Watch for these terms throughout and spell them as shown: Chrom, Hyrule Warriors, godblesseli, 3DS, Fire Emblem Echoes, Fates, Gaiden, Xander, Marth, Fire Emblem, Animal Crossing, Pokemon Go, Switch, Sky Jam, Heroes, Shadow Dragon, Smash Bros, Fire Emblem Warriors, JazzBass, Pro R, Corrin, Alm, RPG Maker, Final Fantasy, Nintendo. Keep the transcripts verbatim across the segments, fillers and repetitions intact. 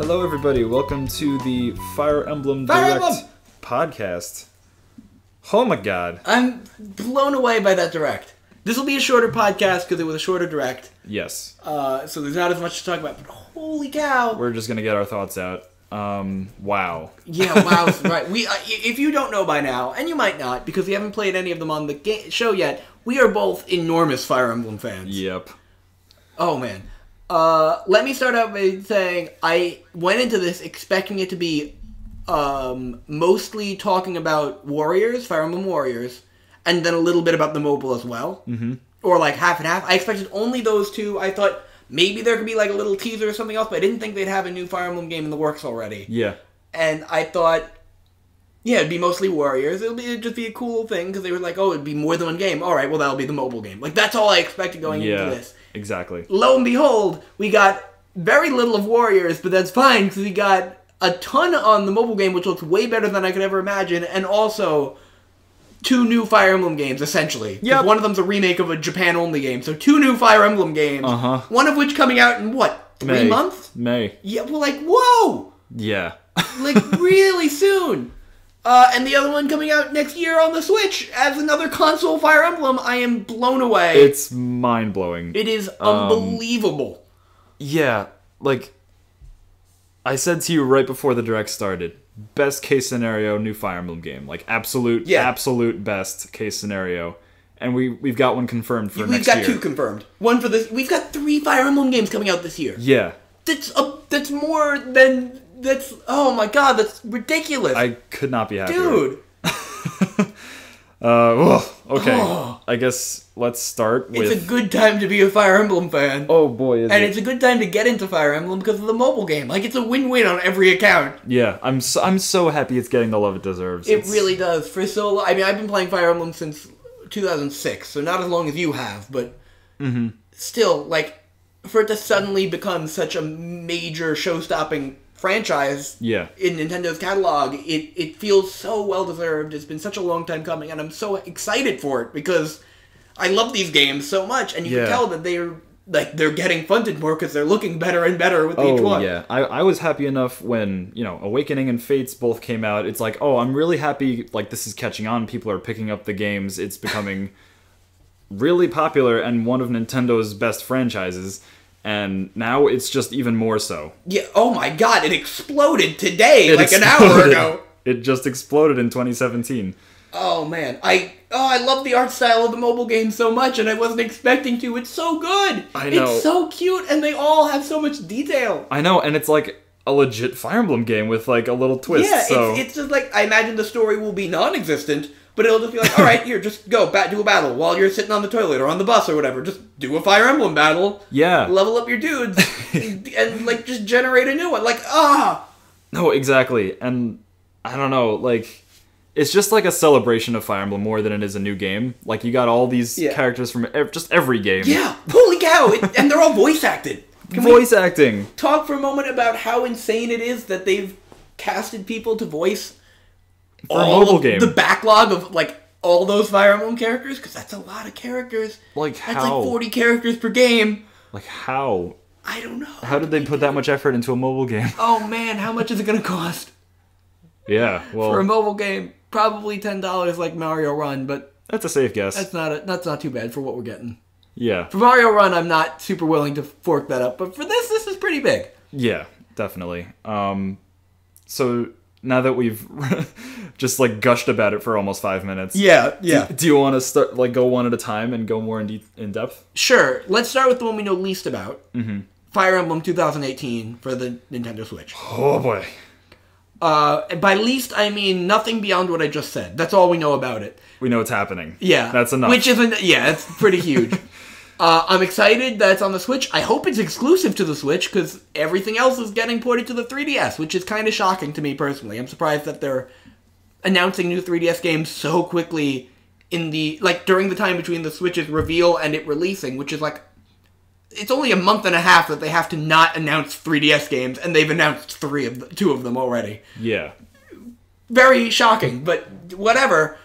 Hello everybody, welcome to the Fire Emblem Fire Direct Emblem! Podcast. Oh my god. I'm blown away by that Direct. This will be a shorter podcast because it was a shorter Direct. Yes. Uh, so there's not as much to talk about, but holy cow. We're just going to get our thoughts out. Um, wow. Yeah, wow. Right. We, uh, if you don't know by now, and you might not, because we haven't played any of them on the game show yet, we are both enormous Fire Emblem fans. Yep. Oh man. Uh, let me start out by saying I went into this expecting it to be um, mostly talking about Warriors, Fire Emblem Warriors, and then a little bit about the mobile as well. Mm-hmm. Or like half and half. I expected only those two. I thought maybe there could be like a little teaser or something else, but I didn't think they'd have a new Fire Emblem game in the works already. Yeah. And I thought, yeah, it'd be mostly Warriors. It'll be, it'd just be a cool thing because they were like, oh, it'd be more than one game. All right, well, that'll be the mobile game. Like, that's all I expected going yeah. into this. Exactly. Lo and behold, we got very little of Warriors, but that's fine because we got a ton on the mobile game, which looks way better than I could ever imagine, and also two new Fire Emblem games, essentially. Yep. One of them's a remake of a Japan-only game, so two new Fire Emblem games, uh-huh. one of which coming out in, what, three May. months? May. Yeah, we're like, whoa! Yeah. Like, really soon! Uh, and the other one coming out next year on the Switch as another console Fire Emblem. I am blown away. It's mind-blowing. It is unbelievable. Um, yeah, like, I said to you right before the Direct started, best case scenario, new Fire Emblem game. Like, absolute, yeah. absolute best case scenario. And we, we've got one confirmed for we've next year. We've got two confirmed. One for this. We've got three Fire Emblem games coming out this year. Yeah. That's, a, that's more than... That's, oh my god, that's ridiculous. I could not be happier. Dude. uh, oh, okay, oh. I guess let's start with... It's a good time to be a Fire Emblem fan. Oh boy, is And it. it's a good time to get into Fire Emblem because of the mobile game. Like, it's a win-win on every account. Yeah, I'm so, I'm so happy it's getting the love it deserves. It it's... really does. For so long, I mean, I've been playing Fire Emblem since two thousand six, so not as long as you have, but mm-hmm. still, like, for it to suddenly become such a major show-stopping franchise yeah. in Nintendo's catalog, it, it feels so well-deserved. It's been such a long time coming, and I'm so excited for it, because I love these games so much, and you yeah. can tell that they're like they're getting funded more because they're looking better and better with oh, each one. yeah. I, I was happy enough when, you know, Awakening and Fates both came out. It's like, oh, I'm really happy, like, this is catching on. People are picking up the games. It's becoming really popular and one of Nintendo's best franchises. And now it's just even more so. Yeah. Oh my god, it exploded today, it like exploded. an hour ago. It just exploded in twenty seventeen. Oh man, I oh I love the art style of the mobile game so much, and I wasn't expecting to. It's so good. I know. It's so cute, and they all have so much detail. I know, and it's like a legit Fire Emblem game with like a little twist. Yeah, so. it's, it's just like, I imagine the story will be non-existent. But it'll just be like, all right, here, just go, bat, do a battle while you're sitting on the toilet or on the bus or whatever. Just do a Fire Emblem battle. Yeah. Level up your dudes and, and, like, just generate a new one. Like, ah! No, exactly. And, I don't know, like, it's just like a celebration of Fire Emblem more than it is a new game. Like, you got all these yeah. characters from ev just every game. Yeah! Holy cow! It, and they're all voice acted. Can voice acting. Talk for a moment about how insane it is that they've casted people to voice For all a mobile game. the backlog of, like, all those Fire Emblem characters, because that's a lot of characters. Like, that's how? That's like forty characters per game. Like, how? I don't know. How did they put that much effort into a mobile game? Oh, man, how much is it going to cost? Yeah, well... For a mobile game, probably ten dollars like Mario Run, but... That's a safe guess. That's not a, that's not too bad for what we're getting. Yeah. For Mario Run, I'm not super willing to fork that up, but for this, this is pretty big. Yeah, definitely. Um, so... Now that we've just, like, gushed about it for almost five minutes. Yeah, yeah. Do, do you want to start, like, go one at a time and go more in, de in depth? Sure. Let's start with the one we know least about. Mm-hmm. Fire Emblem twenty eighteen for the Nintendo Switch. Oh, boy. Uh, by least, I mean nothing beyond what I just said. That's all we know about it. We know it's happening. Yeah. That's enough. Which isn't... Yeah, it's pretty huge. uh, I'm excited that it's on the Switch. I hope it's exclusive to the Switch, because everything else is getting ported to the three D S, which is kind of shocking to me personally. I'm surprised that they're announcing new three D S games so quickly in the, like, during the time between the Switch's reveal and it releasing, which is like, it's only a month and a half that they have to not announce three D S games, and they've announced three of the, two of them already. Yeah. Very shocking, but whatever.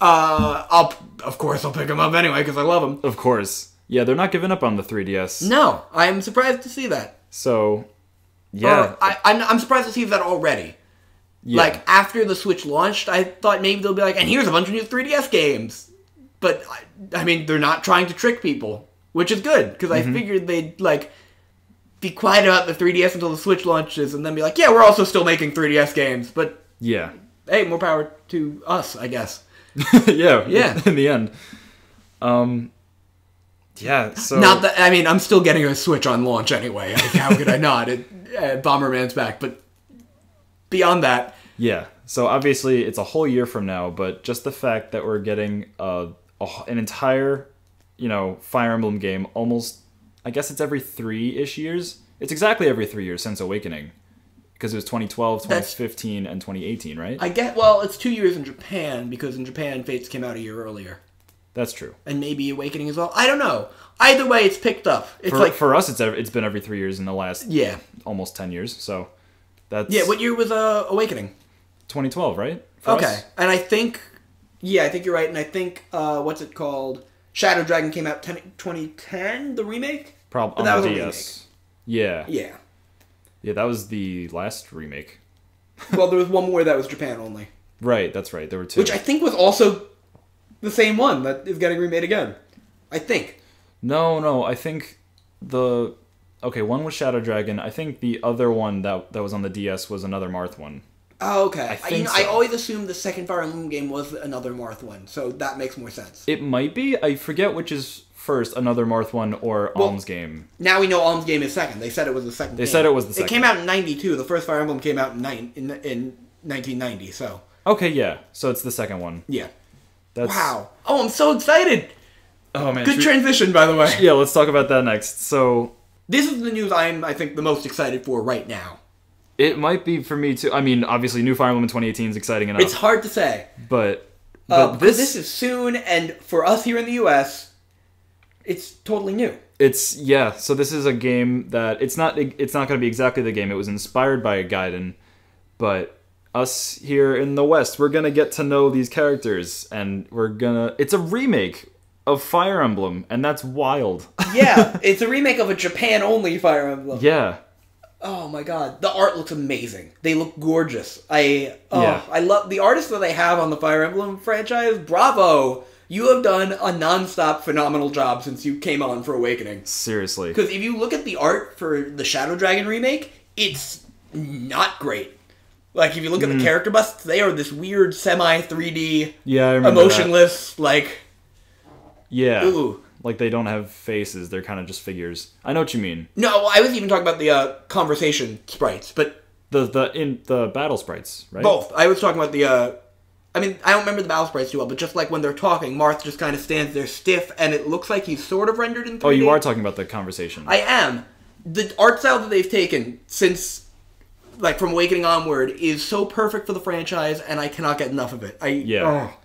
Uh, I'll, of course I'll pick them up anyway, because I love them. Of course. Yeah, they're not giving up on the three D S. No, I'm surprised to see that. So, Yeah. Or, I, I'm, I'm surprised to see that already. Yeah. Like, after the Switch launched, I thought maybe they'll be like, and here's a bunch of new three D S games. But, I, I mean, they're not trying to trick people, which is good, because mm-hmm. I figured they'd, like, be quiet about the three D S until the Switch launches, and then be like, yeah, we're also still making three D S games, but... Yeah. Hey, more power to us, I guess. yeah, yeah. In the end. Um... Yeah, so... Not that... I mean, I'm still getting a Switch on launch anyway. Like, how could I not? It, uh, Bomberman's back, but... Beyond that... Yeah, so obviously it's a whole year from now, but just the fact that we're getting uh, a, an entire, you know, Fire Emblem game almost... I guess it's every three-ish years. It's exactly every three years since Awakening. Because it was twenty twelve, twenty fifteen, that's, and twenty eighteen, right? I get... Well, it's two years in Japan, because in Japan, Fates came out a year earlier. That's true. And maybe Awakening as well. I don't know. Either way, it's picked up. It's for, like for us, it's it's been every three years in the last yeah almost ten years. So that's yeah. What year was uh, Awakening? twenty twelve, right? For okay, us? And I think yeah, I think you're right. And I think uh, what's it called? Shadow Dragon came out twenty ten, the remake. Probably that was a D S. Yeah. Yeah. Yeah, that was the last remake. Well, there was one more that was Japan only. Right. That's right. There were two, which I think was also. The same one that is getting remade again. I think. No, no. I think the... Okay, one was Shadow Dragon. I think the other one that that was on the D S was another Marth one. Oh, okay. I, think I, you know, so. I always assumed the second Fire Emblem game was another Marth one, so that makes more sense. It might be. I forget which is first, another Marth one or well, Alms Game. Now we know Alms Game is second. They said it was the second They game. said it was the second. It came out in ninety-two. The first Fire Emblem came out in, nine, in, in nineteen ninety, so... Okay, yeah. So it's the second one. Yeah. That's... Wow. Oh, I'm so excited. Oh, man. Good we... transition, by the way. Yeah, let's talk about that next. So... This is the news I'm, I think, the most excited for right now. It might be for me, too. I mean, obviously, new Fire Emblem in twenty eighteen is exciting enough. It's hard to say. But... but uh, this... this is soon, and for us here in the U S, it's totally new. It's... Yeah, so this is a game that... It's not, it's not going to be exactly the game. It was inspired by Gaiden, but... Us here in the West, we're gonna get to know these characters, and we're gonna... It's a remake of Fire Emblem, and that's wild. Yeah, it's a remake of a Japan-only Fire Emblem. Yeah. Oh my god, the art looks amazing. They look gorgeous. I oh, yeah. I love the artists that they have on the Fire Emblem franchise. Bravo! You have done a non-stop phenomenal job since you came on for Awakening. Seriously. Because if you look at the art for the Shadow Dragon remake, it's not great. Like, if you look at the mm. character busts, they are this weird semi-three D, yeah, I remember emotionless, that. like... Yeah. Ooh. Like, they don't have faces. They're kind of just figures. I know what you mean. No, I was even talking about the uh, conversation sprites, but... The the in the battle sprites, right? Both. I was talking about the... Uh, I mean, I don't remember the battle sprites too well, but just like when they're talking, Marth just kind of stands there stiff, and it looks like he's sort of rendered in three D. Oh, you are talking about the conversation. I am. The art style that they've taken since... like, from Awakening onward, is so perfect for the franchise, and I cannot get enough of it. I, yeah. Oh,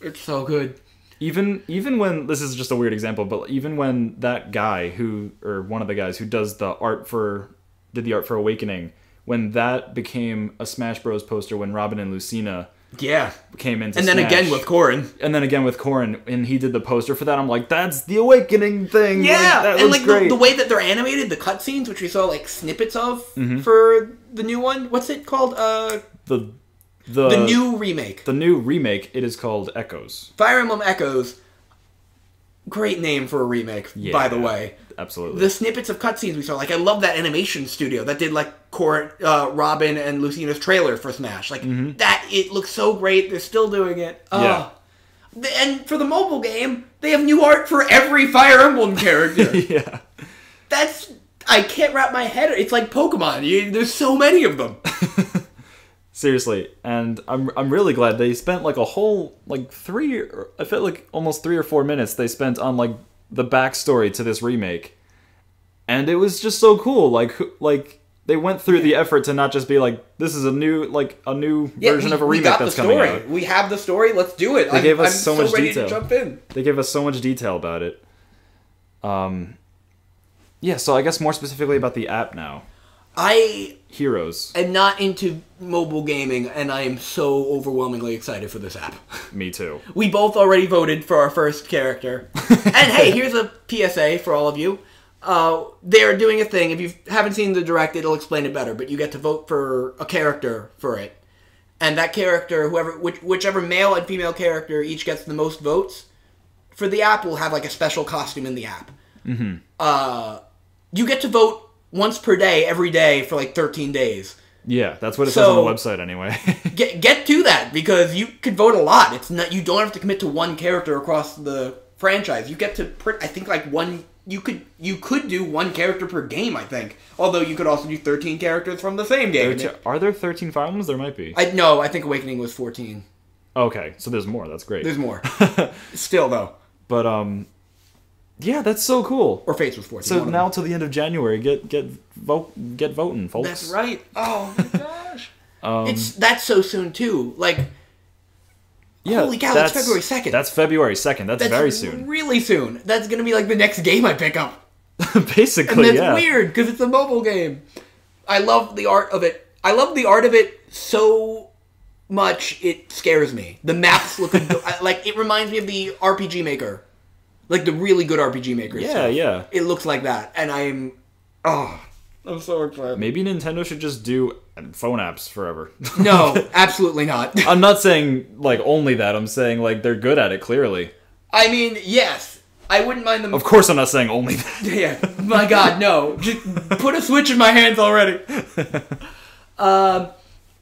it's so good. Even even when, this is just a weird example, but even when that guy who, or one of the guys who does the art for, did the art for Awakening, when that became a Smash Bros poster when Robin and Lucina yeah. came into Smash. And then Smash, again with Corrin. And then again with Corrin, and he did the poster for that, I'm like, that's the Awakening thing! Yeah! Like, that and like, great. The, the way that they're animated, the cutscenes, which we saw, like, snippets of mm-hmm. for... The new one? What's it called? Uh, the, the the new remake. The new remake. It is called Echoes. Fire Emblem Echoes. Great name for a remake, yeah, by the way. Absolutely. The snippets of cutscenes we saw. Like, I love that animation studio that did, like, Cor uh, Robin and Lucina's trailer for Smash. Like, mm-hmm. that, it looks so great. They're still doing it. Oh. Yeah. And for the mobile game, they have new art for every Fire Emblem character. yeah. That's... I can't wrap my head. It's like Pokemon. You, there's so many of them. Seriously, and I'm I'm really glad they spent like a whole like three. Or, I felt like almost three or four minutes they spent on like the backstory to this remake, and it was just so cool. Like like they went through yeah. the effort to not just be like this is a new like a new yeah, version we, of a remake we got that's the story. coming out. We have the story. Let's do it. They I'm, gave us I'm so, so much ready detail. To jump in. They gave us so much detail about it. Um. Yeah, so I guess more specifically about the app now. I... Heroes. I'm not into mobile gaming, and I am so overwhelmingly excited for this app. Me too. We both already voted for our first character. And hey, here's a P S A for all of you. Uh, they are doing a thing. If you haven't seen the direct, it'll explain it better. But you get to vote for a character for it, and that character, whoever, which, whichever male and female character each gets the most votes for the app, will have like a special costume in the app. Mm-hmm. Uh, you get to vote once per day, every day for like thirteen days. Yeah, that's what it so, says on the website anyway. get get to that, because you could vote a lot. It's not, you don't have to commit to one character across the franchise. You get to print, I think like one. You could you could do one character per game, I think. Although you could also do thirteen characters from the same game. There, are there thirteen Fire Emblems? There might be. I, no, I think Awakening was fourteen. Okay, so there's more. That's great. There's more. Still, though. But, um... yeah, that's so cool. Or Fates was fourteen. So now till the end of January, get get vote get voting, folks. That's right. Oh, my gosh. um, it's That's so soon, too. Like... Yeah, holy cow, that's, that's February second. That's February second. That's, that's very soon. really soon. That's going to be like the next game I pick up. Basically, yeah. And that's yeah. weird, because it's a mobile game. I love the art of it. I love the art of it so much, it scares me. The maps look... I, like, it reminds me of the R P G Maker. Like, the really good R P G Maker. Yeah, stuff. yeah. It looks like that, and I'm... Oh, I'm so excited. Maybe Nintendo should just do... and phone apps forever. No, absolutely not. I'm not saying, like, only that. I'm saying, like, they're good at it, clearly. I mean, yes. I wouldn't mind them... Of course I'm not saying only that. Yeah. My God, no. Just put a Switch in my hands already. um,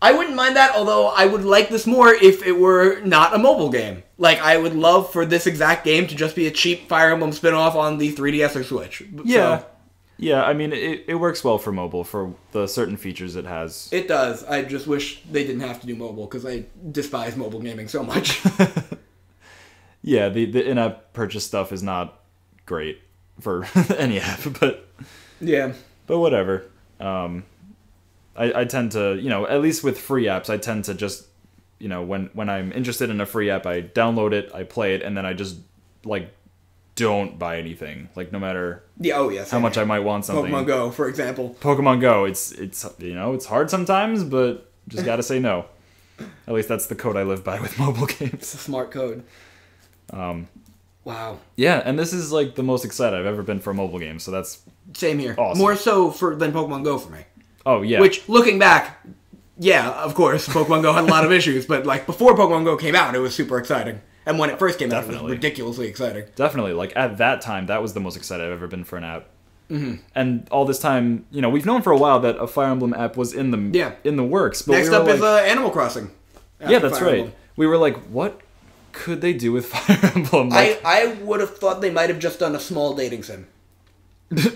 I wouldn't mind that, although I would like this more if it were not a mobile game. Like, I would love for this exact game to just be a cheap Fire Emblem spinoff on the three D S or Switch. Yeah. So, yeah, I mean, it, it works well for mobile, for the certain features it has. It does. I just wish they didn't have to do mobile, because I despise mobile gaming so much. Yeah, the, the in-app purchase stuff is not great for any app, but... Yeah. But whatever. Um, I, I tend to, you know, at least with free apps, I tend to just, you know, when, when I'm interested in a free app, I download it, I play it, and then I just, like... don't buy anything, like no matter yeah, oh, yes, how yeah. much I might want something. Pokemon Go, for example. Pokemon Go, it's it's you know it's hard sometimes, but just gotta say no. At least that's the code I live by with mobile games. It's a smart code. Um, wow. Yeah, and this is like the most excited I've ever been for a mobile game. So that's same here. Awesome. More so for than Pokemon Go for me. Oh yeah. Which looking back, yeah, of course, Pokemon Go had a lot of issues, but like before Pokemon Go came out, it was super exciting. And when it first came Definitely. out, it was ridiculously exciting. Definitely. Like, at that time, that was the most excited I've ever been for an app. Mm-hmm. And all this time, you know, we've known for a while that a Fire Emblem app was in the yeah. in the works. But Next we up like, is uh, Animal Crossing. Yeah, that's Fire right. Emblem. We were like, what could they do with Fire Emblem? Like, I, I would have thought they might have just done a small dating sim.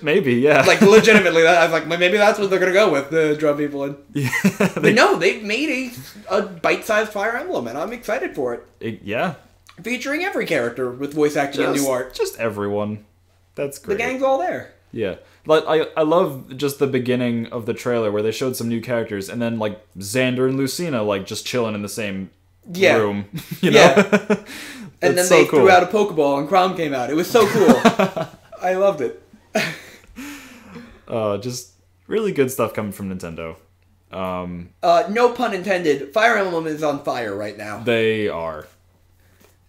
Maybe, yeah. Like, legitimately, I was like, maybe that's what they're going to go with, the draw people in. Yeah, they, but no, they've made a, a bite-sized Fire Emblem, and I'm excited for it. it yeah. Featuring every character with voice acting just, and new art. Just everyone. That's great. The gang's all there. Yeah. Like, I, I love just the beginning of the trailer where they showed some new characters and then, like, Xander and Lucina, like, just chilling in the same yeah. room. You know? Yeah. And then so they cool. threw out a Pokeball and Chrom came out. It was so cool. I loved it. uh, just really good stuff coming from Nintendo. Um, uh, no pun intended. Fire Emblem is on fire right now. They are.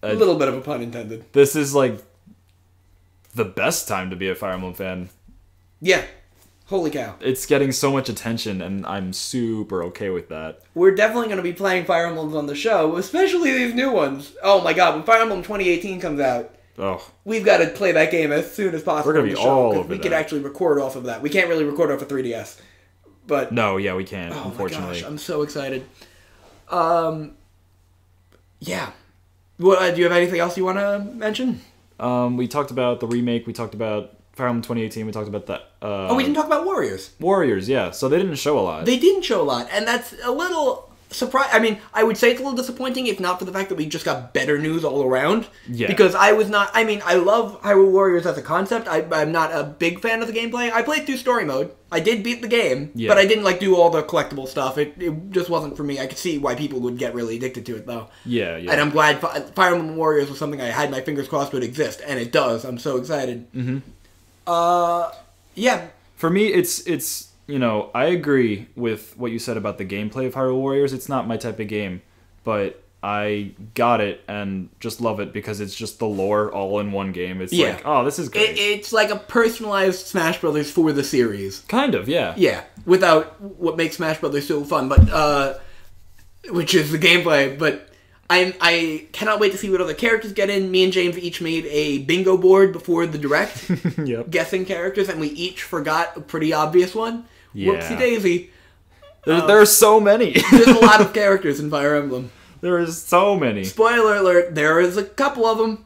A little bit of a pun intended. This is, like, the best time to be a Fire Emblem fan. Yeah. Holy cow. It's getting so much attention, and I'm super okay with that. We're definitely going to be playing Fire Emblems on the show, especially these new ones. Oh, my God. When Fire Emblem twenty eighteen comes out, oh. we've got to play that game as soon as possible. We're going to be all over that. We could actually record off of that. We can't really record off a three D S. But no, yeah, we can't, oh, unfortunately. Oh, my gosh. I'm so excited. Um, yeah. What, uh, do you have anything else you want to mention? Um, we talked about the remake. We talked about Fire Emblem twenty eighteen. We talked about that. Uh, oh, we didn't talk about Warriors. Warriors, yeah. So they didn't show a lot. They didn't show a lot. And that's a little surprising. I mean, I would say it's a little disappointing if not for the fact that we just got better news all around. Yeah. Because I was not... I mean, I love Hyrule Warriors as a concept. I, I'm not a big fan of the gameplay. I played through story mode. I did beat the game. Yeah. But I didn't, like, do all the collectible stuff. It, it just wasn't for me. I could see why people would get really addicted to it, though. Yeah, yeah. And I'm glad Fi Fire Emblem Warriors was something I had my fingers crossed would exist, and it does. I'm so excited. Mm-hmm. Uh, yeah. For me, it's, it's, you know, I agree with what you said about the gameplay of Hyrule Warriors. It's not my type of game, but I got it and just love it because it's just the lore all in one game. It's yeah. like, oh, this is great. It, it's like a personalized Smash Brothers for the series. Kind of, yeah. Yeah, without what makes Smash Brothers so fun, but uh, which is the gameplay. But I I cannot wait to see what other characters get in. Me and James each made a bingo board before the Direct, yep. guessing characters, and we each forgot a pretty obvious one. Yeah. Whoopsie-daisy. There, um, there are so many. There's a lot of characters in Fire Emblem. There is so many. Spoiler alert, there is a couple of them.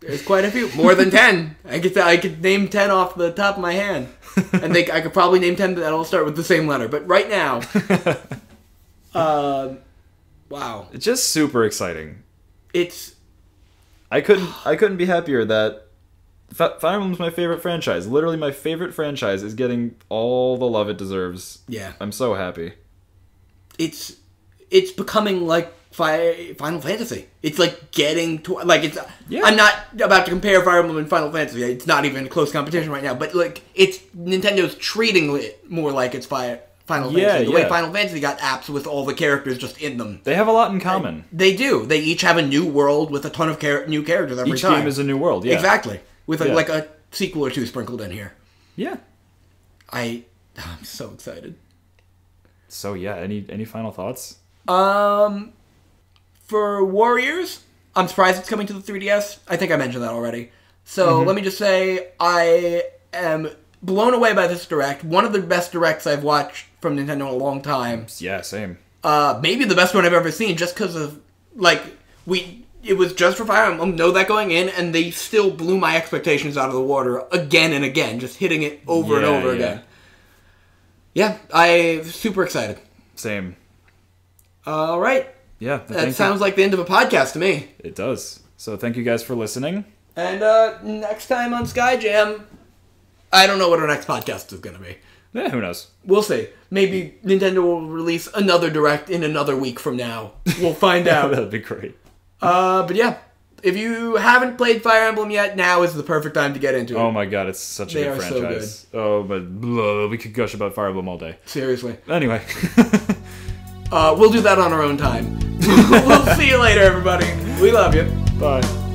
There's quite a few. More than ten. I could I could name ten off the top of my hand. And they, I could probably name ten that all start with the same letter. But right now... uh, wow. It's just super exciting. It's... I couldn't, I couldn't be happier that... Fire Emblem's my favorite franchise. Literally my favorite franchise is getting all the love it deserves. Yeah. I'm so happy. It's... It's becoming like Final Fantasy. It's like getting to like it's. Yeah. I'm not about to compare Fire Emblem and Final Fantasy. It's not even a close competition right now. But like, it's Nintendo's treating it more like it's Fire Final yeah, Fantasy. The yeah. way Final Fantasy got apps with all the characters just in them. They have a lot in common. And they do. They each have a new world with a ton of char new characters every each time. Each game is a new world. Yeah, exactly. With a, yeah. like a sequel or two sprinkled in here. Yeah. I. I'm so excited. So yeah. Any any final thoughts? Um, for Warriors, I'm surprised it's coming to the three D S. I think I mentioned that already. So, mm-hmm. let me just say, I am blown away by this Direct. One of the best Directs I've watched from Nintendo in a long time. Yeah, same. Uh, maybe the best one I've ever seen, just because of, like, we... It was just for Fire Emblem, know that going in, and they still blew my expectations out of the water again and again, just hitting it over yeah, and over yeah. again. Yeah, I'm super excited. Same. All right. Yeah. That sounds you. like the end of a podcast to me. It does. So thank you guys for listening. And uh, next time on Sky Jam, I don't know what our next podcast is going to be. Yeah, who knows? We'll see. Maybe Nintendo will release another Direct in another week from now. We'll find out. That'd be great. Uh, but yeah, if you haven't played Fire Emblem yet, now is the perfect time to get into it. Oh my god, it's such a they good franchise. So good. Oh, but blah, we could gush about Fire Emblem all day. Seriously. Anyway. Uh, we'll do that on our own time. We'll see you later, everybody. We love you. Bye.